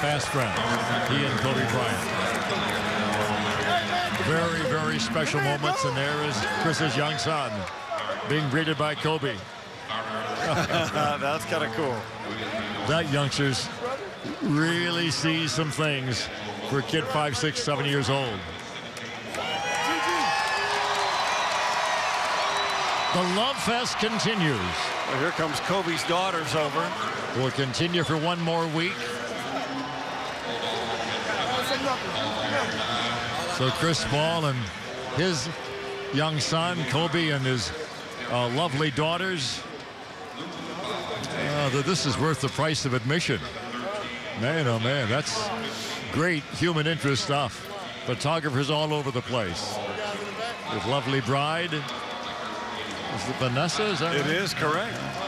fast friend, he and Kobe Bryant. Very, very special moments, and there is Chris's young son being greeted by Kobe. That's kind of cool. That youngster's really sees some things for a kid 5, 6, 7 years old. The love fest continues. Well, here comes Kobe's daughters over. We'll continue for one more week. So Chris Paul and his young son, Kobe, and his lovely daughters. This is worth the price of admission. Man, oh man, that's great human interest stuff. Photographers all over the place. With lovely bride. Is it Vanessa? Is that right? It is correct.